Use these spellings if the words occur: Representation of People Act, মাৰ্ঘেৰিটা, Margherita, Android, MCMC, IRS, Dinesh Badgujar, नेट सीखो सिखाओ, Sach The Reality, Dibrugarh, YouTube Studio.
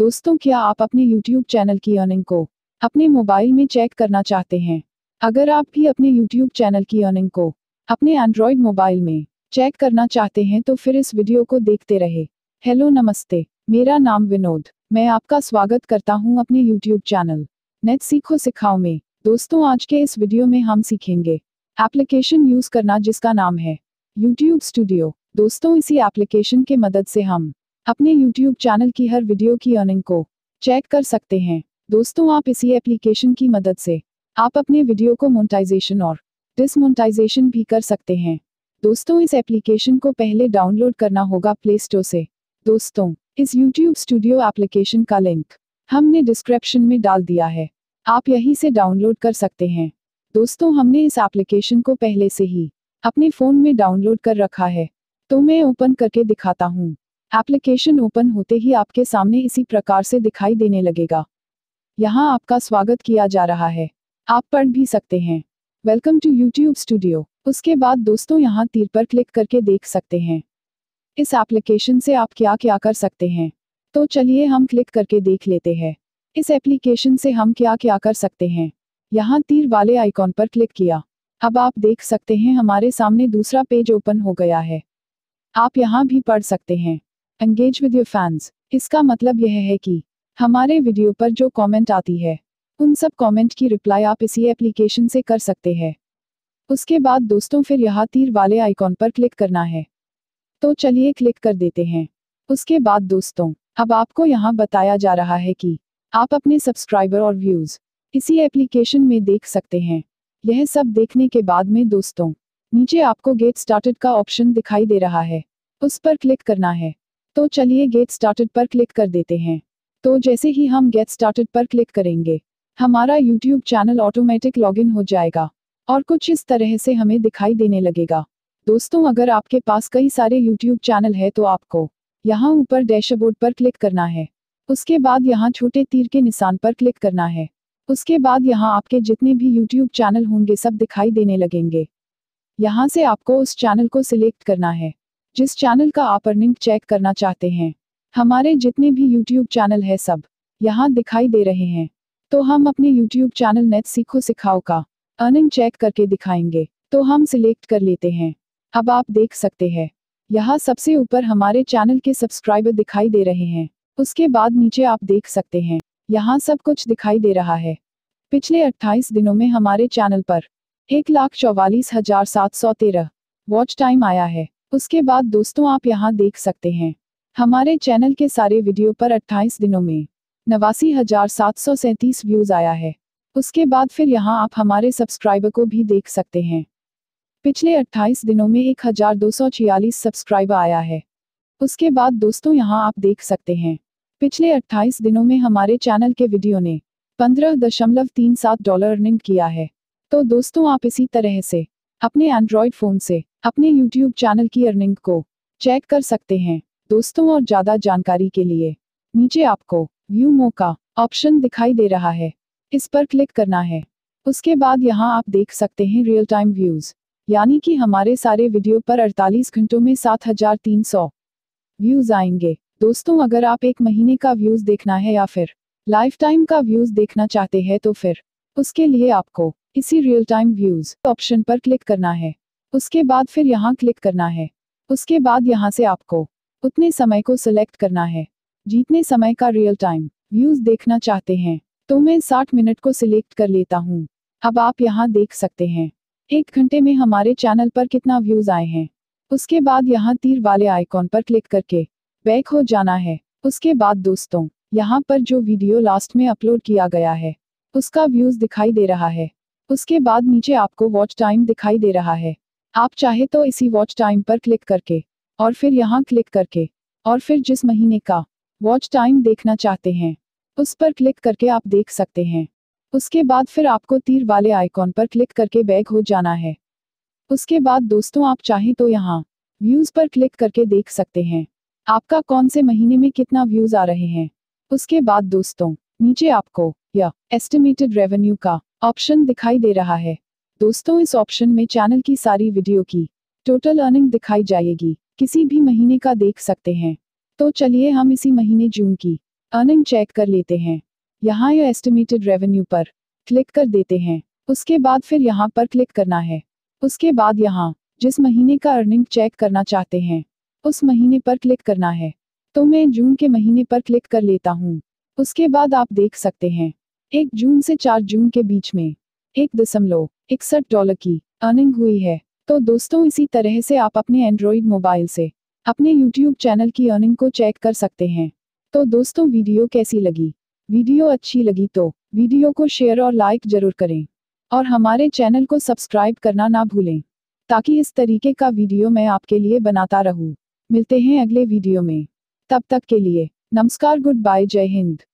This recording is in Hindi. दोस्तों, क्या आप अपने YouTube चैनल की अर्निंग को अपने मोबाइल में चेक करना चाहते हैं? अगर आप भी अपने YouTube चैनल की अर्निंग को अपने Android मोबाइल में चेक करना चाहते हैं तो फिर इस वीडियो को देखते रहे। हेलो नमस्ते, मेरा नाम विनोद, मैं आपका स्वागत करता हूं अपने YouTube चैनल नेट सीखो सिखाओ में। दोस्तों, आज के इस वीडियो में हम सीखेंगे एप्लीकेशन यूज करना जिसका नाम है YouTube स्टूडियो। दोस्तों, इसी एप्लीकेशन के मदद से हम अपने YouTube चैनल की हर वीडियो की अर्निंग को चेक कर सकते हैं। दोस्तों, आप इसी एप्लीकेशन की मदद से आप अपने वीडियो को मोनेटाइजेशन और डिसमोनेटाइजेशन भी कर सकते हैं। दोस्तों, इस एप्लीकेशन को पहले डाउनलोड करना होगा प्ले स्टोर से। दोस्तों, इस YouTube स्टूडियो एप्लीकेशन का लिंक हमने डिस्क्रिप्शन में डाल दिया है, आप यहीं से डाउनलोड कर सकते हैं। दोस्तों, हमने इस एप्लीकेशन को पहले से ही अपने फ़ोन में डाउनलोड कर रखा है, तो मैं ओपन करके दिखाता हूँ। एप्लीकेशन ओपन होते ही आपके सामने इसी प्रकार से दिखाई देने लगेगा। यहाँ आपका स्वागत किया जा रहा है, आप पढ़ भी सकते हैं वेलकम टू YouTube स्टूडियो। उसके बाद दोस्तों, यहाँ तीर पर क्लिक करके देख सकते हैं इस एप्लीकेशन से आप क्या क्या कर सकते हैं। तो चलिए हम क्लिक करके देख लेते हैं इस एप्लीकेशन से हम क्या क्या कर सकते हैं। यहाँ तीर वाले आइकॉन पर क्लिक किया, अब आप देख सकते हैं हमारे सामने दूसरा पेज ओपन हो गया है। आप यहाँ भी पढ़ सकते हैं एंगेज विद योर फैंस। इसका मतलब यह है कि हमारे वीडियो पर जो कमेंट आती है उन सब कमेंट की रिप्लाई आप इसी एप्लीकेशन से कर सकते हैं। उसके बाद दोस्तों, फिर यहाँ तीर वाले आइकॉन पर क्लिक करना है, तो चलिए क्लिक कर देते हैं। उसके बाद दोस्तों, अब आपको यहाँ बताया जा रहा है कि आप अपने सब्सक्राइबर और व्यूज़ इसी एप्लीकेशन में देख सकते हैं। यह सब देखने के बाद में दोस्तों, नीचे आपको गेट स्टार्टेड का ऑप्शन दिखाई दे रहा है, उस पर क्लिक करना है। तो चलिए गेट स्टार्टेड पर क्लिक कर देते हैं। तो जैसे ही हम गेट स्टार्टेड पर क्लिक करेंगे, हमारा YouTube चैनल ऑटोमेटिक लॉगिन हो जाएगा और कुछ इस तरह से हमें दिखाई देने लगेगा। दोस्तों, अगर आपके पास कई सारे YouTube चैनल है तो आपको यहाँ ऊपर डैशबोर्ड पर क्लिक करना है। उसके बाद यहाँ छोटे तीर के निशान पर क्लिक करना है। उसके बाद यहाँ आपके जितने भी YouTube चैनल होंगे सब दिखाई देने लगेंगे। यहाँ से आपको उस चैनल को सिलेक्ट करना है जिस चैनल का आप अर्निंग चेक करना चाहते हैं। हमारे जितने भी YouTube चैनल है सब यहाँ दिखाई दे रहे हैं। तो हम अपने YouTube चैनल नेट सीखो सिखाओ का अर्निंग चेक करके दिखाएंगे, तो हम सिलेक्ट कर लेते हैं। अब आप देख सकते हैं यहाँ सबसे ऊपर हमारे चैनल के सब्सक्राइबर दिखाई दे रहे हैं। उसके बाद नीचे आप देख सकते हैं यहाँ सब कुछ दिखाई दे रहा है। पिछले 28 दिनों में हमारे चैनल पर 1,44,713 वॉच टाइम आया है। उसके बाद दोस्तों, आप यहाँ देख सकते हैं हमारे चैनल के सारे वीडियो पर 28 दिनों में 89,737 व्यूज़ आया है। उसके बाद फिर यहाँ आप हमारे सब्सक्राइबर को भी देख सकते हैं। पिछले 28 दिनों में 1,246 सब्सक्राइबर आया है। उसके बाद दोस्तों, यहाँ आप देख सकते हैं पिछले 28 दिनों में हमारे चैनल के वीडियो ने $15.37 अर्निंग किया है। तो दोस्तों, आप इसी तरह से अपने एंड्रॉयड फ़ोन से अपने YouTube चैनल की अर्निंग को चेक कर सकते हैं। दोस्तों, और ज़्यादा जानकारी के लिए नीचे आपको व्यू मोर का ऑप्शन दिखाई दे रहा है, इस पर क्लिक करना है। उसके बाद यहाँ आप देख सकते हैं रियल टाइम व्यूज़, यानी कि हमारे सारे वीडियो पर 48 घंटों में 7,300 व्यूज़ आएंगे। दोस्तों, अगर आप एक महीने का व्यूज़ देखना है या फिर लाइफ टाइम का व्यूज़ देखना चाहते हैं तो फिर उसके लिए आपको इसी रियल टाइम व्यूज़ ऑप्शन पर क्लिक करना है। उसके बाद फिर यहाँ क्लिक करना है। उसके बाद यहाँ से आपको उतने समय को सिलेक्ट करना है जितने समय का रियल टाइम व्यूज़ देखना चाहते हैं। तो मैं 60 मिनट को सिलेक्ट कर लेता हूँ। अब आप यहाँ देख सकते हैं 1 घंटे में हमारे चैनल पर कितना व्यूज़ आए हैं। उसके बाद यहाँ तीर वाले आइकॉन पर क्लिक करके बैक हो जाना है। उसके बाद दोस्तों, यहाँ पर जो वीडियो लास्ट में अपलोड किया गया है उसका व्यूज़ दिखाई दे रहा है। उसके बाद नीचे आपको वॉच टाइम दिखाई दे रहा है। आप चाहे तो इसी वॉच टाइम पर क्लिक करके और फिर यहाँ क्लिक करके और फिर जिस महीने का वॉच टाइम देखना चाहते हैं उस पर क्लिक करके आप देख सकते हैं। उसके बाद फिर आपको तीर वाले आइकॉन पर क्लिक करके बैक हो जाना है। उसके बाद दोस्तों, आप चाहें तो यहाँ व्यूज़ पर क्लिक करके देख सकते हैं आपका कौन से महीने में कितना व्यूज़ आ रहे हैं। उसके बाद दोस्तों, नीचे आपको या एस्टिमेटेड रेवेन्यू का ऑप्शन दिखाई दे रहा है। दोस्तों, इस ऑप्शन में चैनल की सारी वीडियो की टोटल अर्निंग दिखाई जाएगी, किसी भी महीने का देख सकते हैं। तो चलिए हम इसी महीने जून की अर्निंग चेक कर लेते हैं। यहाँ यह एस्टिमेटेड रेवेन्यू पर क्लिक कर देते हैं। उसके बाद फिर यहाँ पर क्लिक करना है। उसके बाद यहाँ जिस महीने का अर्निंग चेक करना चाहते हैं उस महीने पर क्लिक करना है। तो मैं जून के महीने पर क्लिक कर लेता हूँ। उसके बाद आप देख सकते हैं 1 जून से 4 जून के बीच में $1.61 की अर्निंग हुई है। तो दोस्तों, इसी तरह से आप अपने एंड्रॉयड मोबाइल से अपने YouTube चैनल की अर्निंग को चेक कर सकते हैं। तो दोस्तों, वीडियो कैसी लगी? वीडियो अच्छी लगी तो वीडियो को शेयर और लाइक जरूर करें और हमारे चैनल को सब्सक्राइब करना ना भूलें ताकि इस तरीके का वीडियो मैं आपके लिए बनाता रहूं। मिलते हैं अगले वीडियो में, तब तक के लिए नमस्कार, गुड बाय, जय हिंद।